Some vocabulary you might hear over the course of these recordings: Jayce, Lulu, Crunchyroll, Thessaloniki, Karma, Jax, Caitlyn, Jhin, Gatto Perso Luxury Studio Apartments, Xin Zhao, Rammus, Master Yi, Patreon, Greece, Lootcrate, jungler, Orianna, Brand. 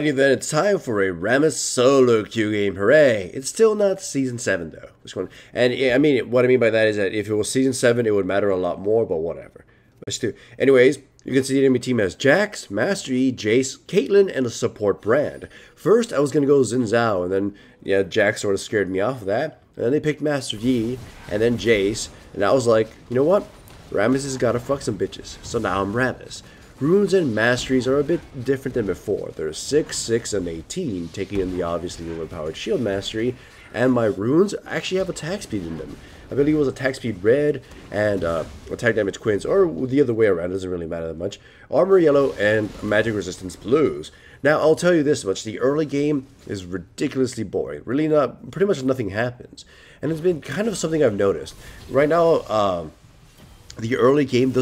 Alrighty then, it's time for a Rammus solo queue game. Hooray! It's still not Season 7 though. This one, and I mean, what I mean by that is that if it was Season 7, it would matter a lot more, but whatever. Let's do it. Anyways, you can see the enemy team has Jax, Master Yi, Jayce, Caitlyn, and a support Brand. First, I was going to go Xin Zhao, and then, yeah, Jax sort of scared me off of that. And then they picked Master Yi, and then Jayce, and I was like, you know what? Rammus has got to fuck some bitches, so now I'm Rammus. Runes and masteries are a bit different than before. There's 6, 6, and 18, taking in the obviously overpowered shield mastery, and my runes actually have attack speed in them. I believe it was attack speed red and attack damage quints, or the other way around, it doesn't really matter that much. Armor yellow and magic resistance blues. Now I'll tell you this much, the early game is ridiculously boring. Really not, pretty much nothing happens. And it's been kind of something I've noticed. Right now, the early game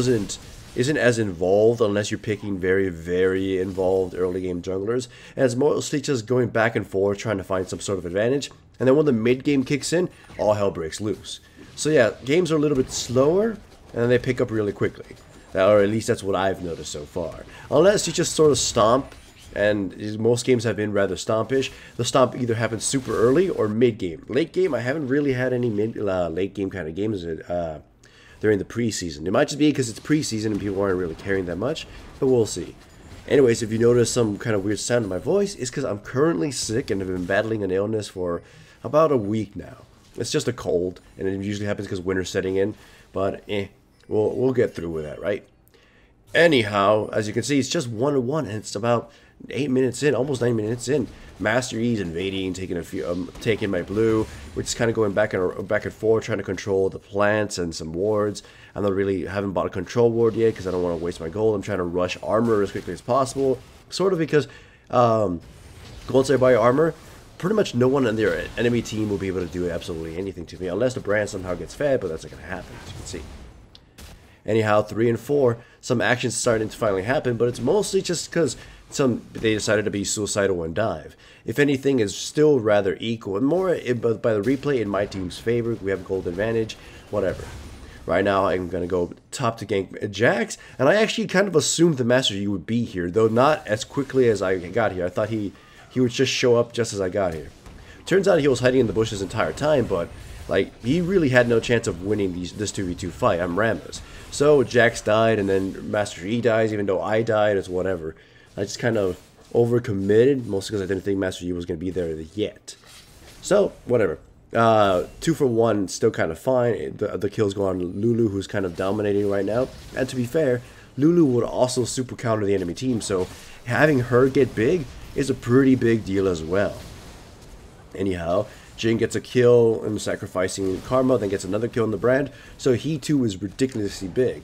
isn't as involved unless you're picking very, very involved early game junglers. And it's mostly just going back and forth trying to find some sort of advantage. And then when the mid game kicks in, all hell breaks loose. So yeah, games are a little bit slower, and then they pick up really quickly. Or at least that's what I've noticed so far. Unless you just sort of stomp, and most games have been rather stompish. The stomp either happens super early or mid game. Late game, I haven't really had any late game kind of games during the preseason. It might just be because it's preseason and people aren't really caring that much, but we'll see. Anyways, if you notice some kind of weird sound in my voice, it's because I'm currently sick and have been battling an illness for about a week now. It's just a cold, and it usually happens because winter's setting in, but we'll get through with that, right? Anyhow, as you can see, it's just 1-1, and it's about 8 minutes in, almost 9 minutes in. Master Yi's invading, taking my blue. We're just kind of going back and forth, trying to control the plants and some wards. I'm not really haven't bought a control ward yet because I don't want to waste my gold. I'm trying to rush armor as quickly as possible, sort of because once I buy armor, pretty much no one in their enemy team will be able to do absolutely anything to me unless the Brand somehow gets fed, but that's not going to happen, as you can see. Anyhow, 3 and 4, some actions starting to finally happen, but it's mostly just because they decided to be suicidal and dive. If anything, is still rather equal, and more by the replay in my team's favor. We have gold advantage, whatever. Right now, I'm gonna go top to gank Jax, and I actually kind of assumed the Master Yi would be here, though not as quickly as I got here. I thought he would just show up just as I got here. Turns out he was hiding in the bushes the entire time, but like, he really had no chance of winning this 2v2 fight. I'm Rammus. So Jax died, and then Master Yi dies, even though I died, it's whatever. I just kind of overcommitted, mostly because I didn't think Master Yi was going to be there yet. So, whatever. 2 for 1, still kind of fine. The kills go on Lulu, who's kind of dominating right now. And to be fair, Lulu would also super counter the enemy team, so having her get big is a pretty big deal as well. Anyhow, Jhin gets a kill and sacrificing Karma, then gets another kill on the Brand, so he too is ridiculously big.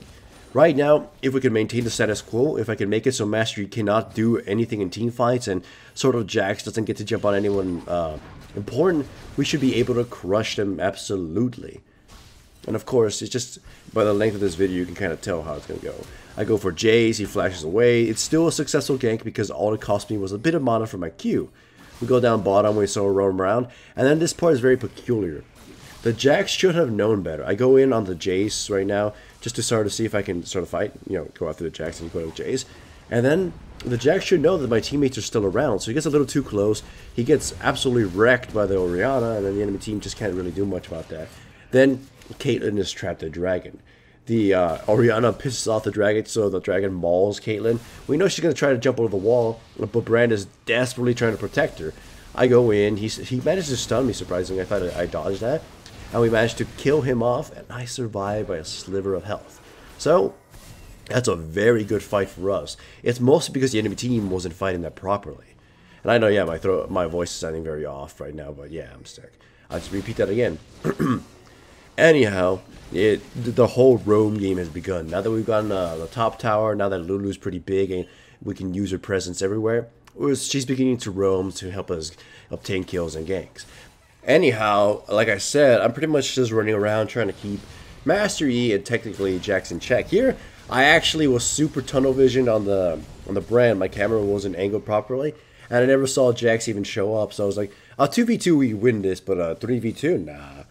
Right now, if we can maintain the status quo, if I can make it so Master Yi cannot do anything in team fights and sort of Jax doesn't get to jump on anyone important, we should be able to crush them absolutely. And of course, it's just by the length of this video, you can kind of tell how it's going to go. I go for Jayce, he flashes away. It's still a successful gank because all it cost me was a bit of mana for my Q. We go down bottom, we sort of roam around, and then this part is very peculiar. The Jax should have known better. I go in on the Jayce right now, just to sort of see if I can sort of fight, you know, go after the Jax and go to Jayce. And then the Jax should know that my teammates are still around, so he gets a little too close. He gets absolutely wrecked by the Orianna, and then the enemy team just can't really do much about that. Then Caitlyn is trapped a dragon. The Orianna pisses off the dragon, so the dragon mauls Caitlyn. We know she's going to try to jump over the wall, but Brand is desperately trying to protect her. I go in, he managed to stun me, surprisingly. I thought I dodged that. And we managed to kill him off, and I survived by a sliver of health. So, that's a very good fight for us. It's mostly because the enemy team wasn't fighting that properly. And I know, yeah, my voice is sounding very off right now, but yeah, I'm sick. I'll just repeat that again. Anyhow, the whole roam game has begun. Now that we've gotten the top tower, now that Lulu's pretty big and we can use her presence everywhere, she's beginning to roam to help us obtain kills and ganks. Anyhow, like I said, I'm pretty much just running around trying to keep Master Yi and technically Jax in check. Here, I actually was super tunnel visioned on the Brand. My camera wasn't angled properly, and I never saw Jax even show up. So I was like, 2v2 we win this, but 3v2, nah.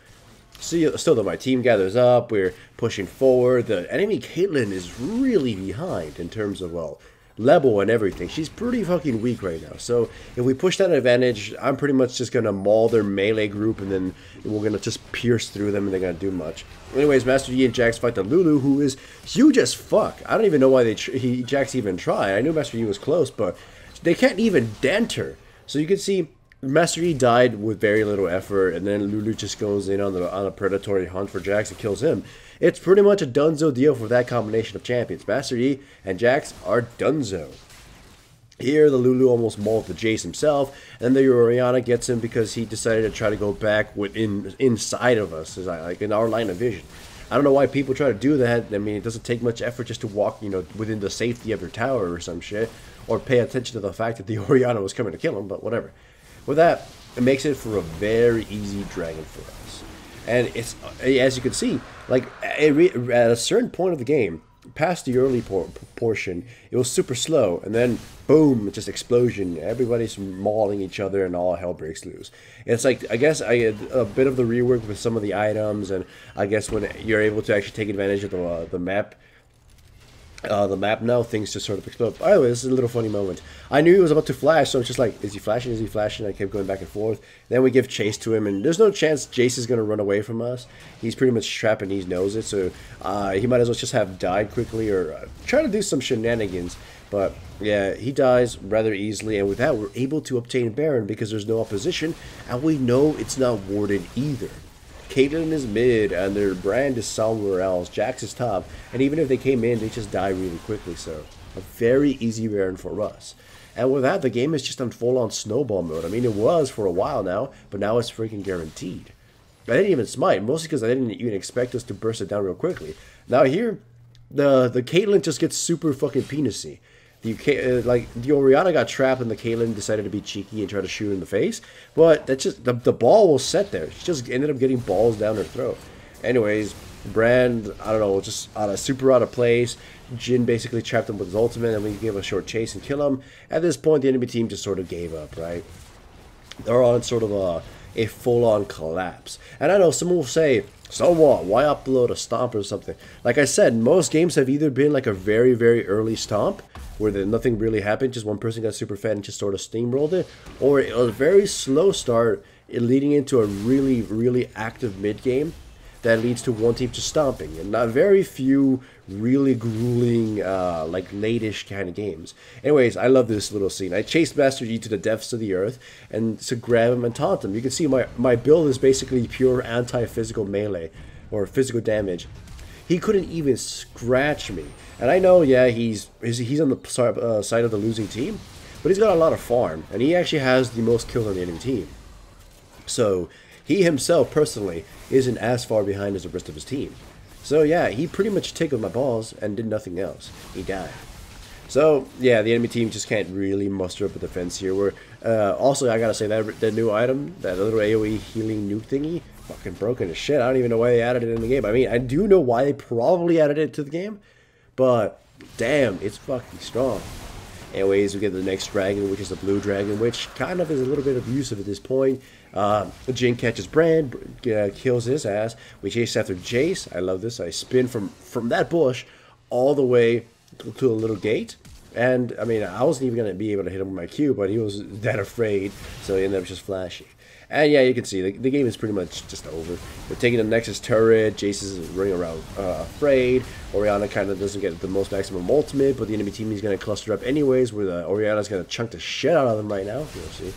Still though, my team gathers up, we're pushing forward. The enemy Caitlyn is really behind in terms of, well, level and everything. She's pretty fucking weak right now. So if we push that advantage, I'm pretty much just going to maul their melee group, and then we're going to just pierce through them, and they're going to do much. Anyways, Master Yi and Jax fight the Lulu, who is huge as fuck. I don't even know why Jax even tried. I knew Master Yi was close, but they can't even dent her. So you can see Master Yi died with very little effort, and then Lulu just goes in on a predatory hunt for Jax and kills him. It's pretty much a donezo deal for that combination of champions. Master Yi and Jax are donezo. Here, the Lulu almost mauled the Jayce himself, and the Orianna gets him because he decided to try to go back inside of us, like in our line of vision. I don't know why people try to do that. I mean, it doesn't take much effort just to walk, you know, within the safety of your tower or some shit, or pay attention to the fact that the Orianna was coming to kill him, but whatever. With that, it makes it for a very easy dragon for us. And it's, as you can see, like at a certain point of the game, past the early portion, it was super slow, and then boom, just explosion. Everybody's mauling each other, and all hell breaks loose. It's like, I guess I had a bit of the rework with some of the items, and I guess when you're able to actually take advantage of the map now, things just sort of explode. By the way, this is a little funny moment. I knew he was about to flash, so I was just like, is he flashing? Is he flashing? I kept going back and forth. Then we give chase to him, and there's no chance Jayce is going to run away from us. He's pretty much trapped, and he knows it, so he might as well just have died quickly or try to do some shenanigans. But yeah, he dies rather easily, and with that, we're able to obtain Baron because there's no opposition, and we know it's not warded either. Caitlyn is mid, and their Brand is somewhere else. Jax is top, and even if they came in, they just die really quickly, so a very easy Baron for us. And with that, the game is just on full-on snowball mode. I mean, it was for a while now, but now it's freaking guaranteed. I didn't even smite, mostly because I didn't even expect us to burst it down real quickly. Now here, the Caitlyn just gets super fucking penis-y. The Orianna got trapped, and the Caitlyn decided to be cheeky and try to shoot her in the face. But that's just the ball was set there. She just ended up getting balls down her throat. Anyways, Brand, I don't know, just super out of place. Jhin basically trapped him with his ultimate, and we gave a short chase and kill him. At this point, the enemy team just sort of gave up, right? They're on sort of a full-on collapse. And I know someone will say, so what? Why upload a stomp or something? Like I said, most games have either been like a very, very early stomp, where nothing really happened, just one person got super fed and just sort of steamrolled it, or it was a very slow start leading into a really, really active mid-game that leads to one team just stomping, and not very few really grueling, like, late-ish kind of games. Anyways, I love this little scene. I chased Master Yi to the depths of the earth and to grab him and taunt him. You can see my build is basically pure anti-physical melee, or physical damage. He couldn't even scratch me. And I know, yeah, he's on the side of the losing team, but he's got a lot of farm, and he actually has the most kills on the enemy team. So he himself, personally, isn't as far behind as the rest of his team. So yeah, he pretty much tickled my balls and did nothing else. He died. So yeah, the enemy team just can't really muster up a defense here. Where also, I gotta say, that new item, that little AoE healing nuke thingy, fucking broken as shit. I don't even know why they added it in the game. I mean, I do know why they probably added it to the game, but damn, it's fucking strong. Anyways, we get the next dragon, which is the blue dragon, which kind of is a little bit abusive at this point. Jhin catches Brand, kills his ass. We chase after Jayce. I love this. I spin from that bush all the way to a little gate. And, I mean, I wasn't even going to be able to hit him with my Q, but he was that afraid, so he ended up just flashing. And yeah, you can see, the game is pretty much just over. We're taking the Nexus turret, Jayce is running around afraid, Orianna kind of doesn't get the most maximum ultimate, but the enemy team is going to cluster up anyways, where Orianna's going to chunk the shit out of them right now, you'll see.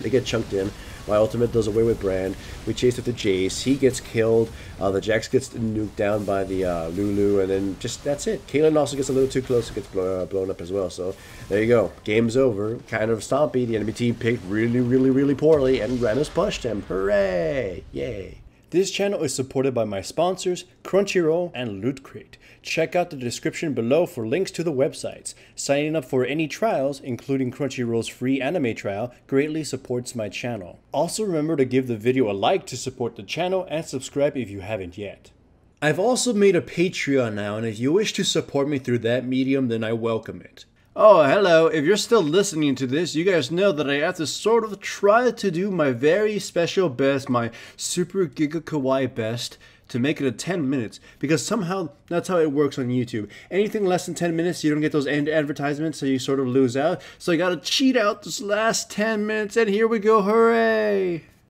They get chunked in, my ultimate does away with Brand, we chase after Jayce, he gets killed, the Jax gets nuked down by the Lulu, and then just, that's it. Caitlyn also gets a little too close and gets blown up as well, so there you go. Game's over, kind of stompy, the enemy team picked really, really, really poorly, and Rammus pushed him. Hooray! Yay! This channel is supported by my sponsors, Crunchyroll and Lootcrate. Check out the description below for links to the websites. Signing up for any trials, including Crunchyroll's free anime trial, greatly supports my channel. Also remember to give the video a like to support the channel and subscribe if you haven't yet. I've also made a Patreon now, and if you wish to support me through that medium, then I welcome it. Oh, hello. If you're still listening to this, you guys know that I have to sort of try to do my very special best, my super giga kawaii best, to make it a 10 minutes, because somehow that's how it works on YouTube. Anything less than 10 minutes, you don't get those end advertisements, so you sort of lose out. So I gotta cheat out this last 10 minutes, and here we go, hooray!